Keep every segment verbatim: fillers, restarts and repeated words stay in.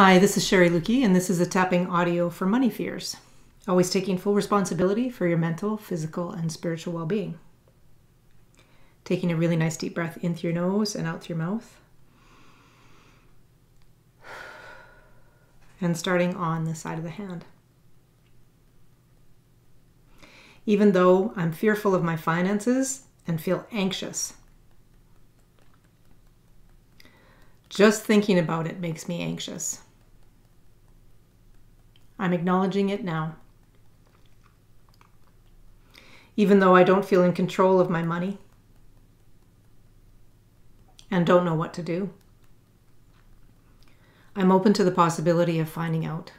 Hi, this is Sherry Lukey, and this is the tapping audio for Money Fears, always taking full responsibility for your mental, physical, and spiritual well-being. Taking a really nice deep breath in through your nose and out through your mouth. And starting on the side of the hand. Even though I'm fearful of my finances and feel anxious, just thinking about it makes me anxious. I'm acknowledging it now. Even though I don't feel in control of my money and don't know what to do, I'm open to the possibility of finding out.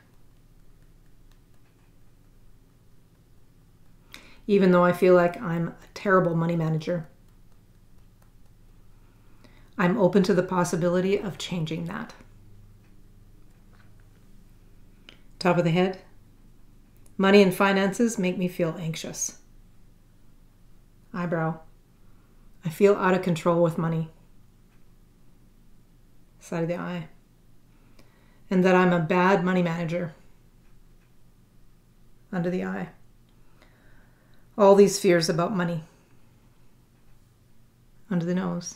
Even though I feel like I'm a terrible money manager, I'm open to the possibility of changing that. Top of the head. Money and finances make me feel anxious. Eyebrow. I feel out of control with money. Side of the eye. And that I'm a bad money manager. Under the eye. All these fears about money. Under the nose.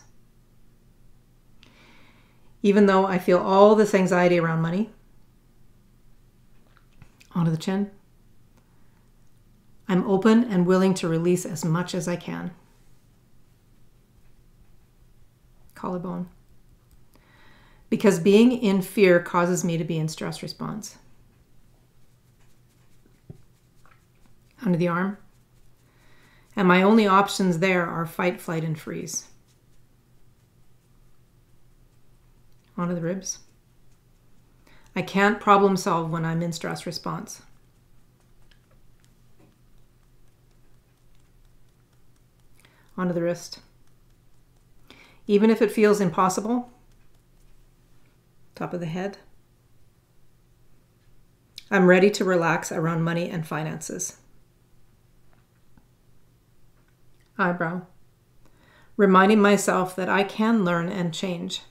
Even though I feel all this anxiety around money, onto the chin, I'm open and willing to release as much as I can. Collarbone. Because being in fear causes me to be in stress response. Under the arm. And my only options there are fight, flight, and freeze. Onto the ribs. I can't problem solve when I'm in stress response. Onto the wrist. Even if it feels impossible, top of the head, I'm ready to relax around money and finances. Eyebrow. Reminding myself that I can learn and change.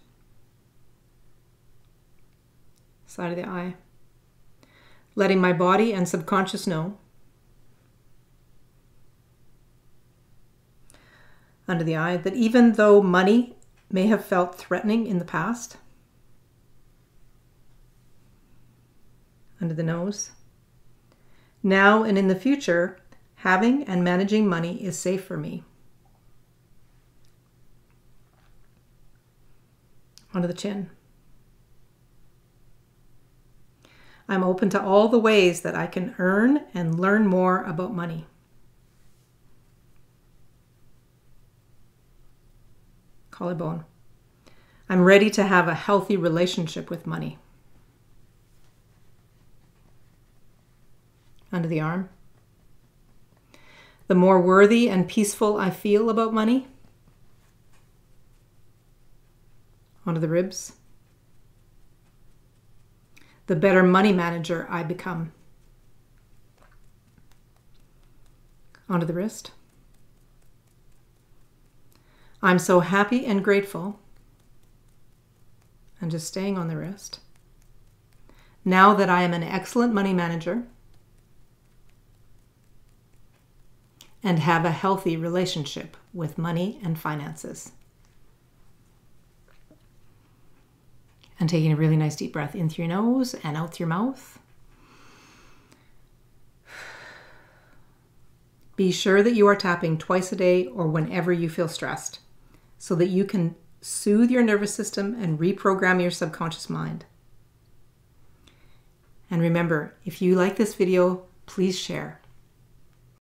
Side of the eye. Letting my body and subconscious know. Under the eye, that even though money may have felt threatening in the past. Under the nose. Now and in the future, having and managing money is safe for me. Under the chin. I'm open to all the ways that I can earn and learn more about money. Collarbone. I'm ready to have a healthy relationship with money. Under the arm. The more worthy and peaceful I feel about money. Under the ribs. The better money manager I become. Onto the wrist. I'm so happy and grateful. And just staying on the wrist. Now that I am an excellent money manager and have a healthy relationship with money and finances. And taking a really nice deep breath in through your nose and out through your mouth. Be sure that you are tapping twice a day or whenever you feel stressed so that you can soothe your nervous system and reprogram your subconscious mind. And remember, if you like this video, please share.